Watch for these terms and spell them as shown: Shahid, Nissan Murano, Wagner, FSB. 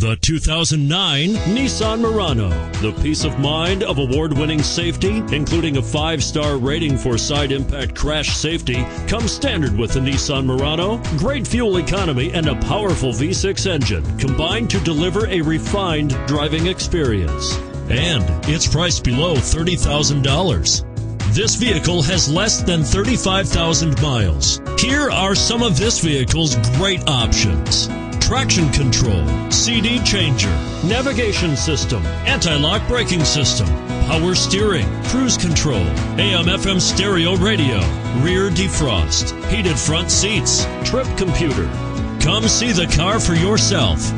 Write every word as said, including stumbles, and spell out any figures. The two thousand nine Nissan Murano, the peace of mind of award-winning safety, including a five-star rating for side impact crash safety, comes standard with the Nissan Murano. Great fuel economy and a powerful V six engine combine to deliver a refined driving experience. And it's priced below thirty thousand dollars. This vehicle has less than thirty-five thousand miles. Here are some of this vehicle's great options: traction control, C D changer, navigation system, anti-lock braking system, power steering, cruise control, A M F M stereo radio, rear defrost, heated front seats, trip computer. Come see the car for yourself.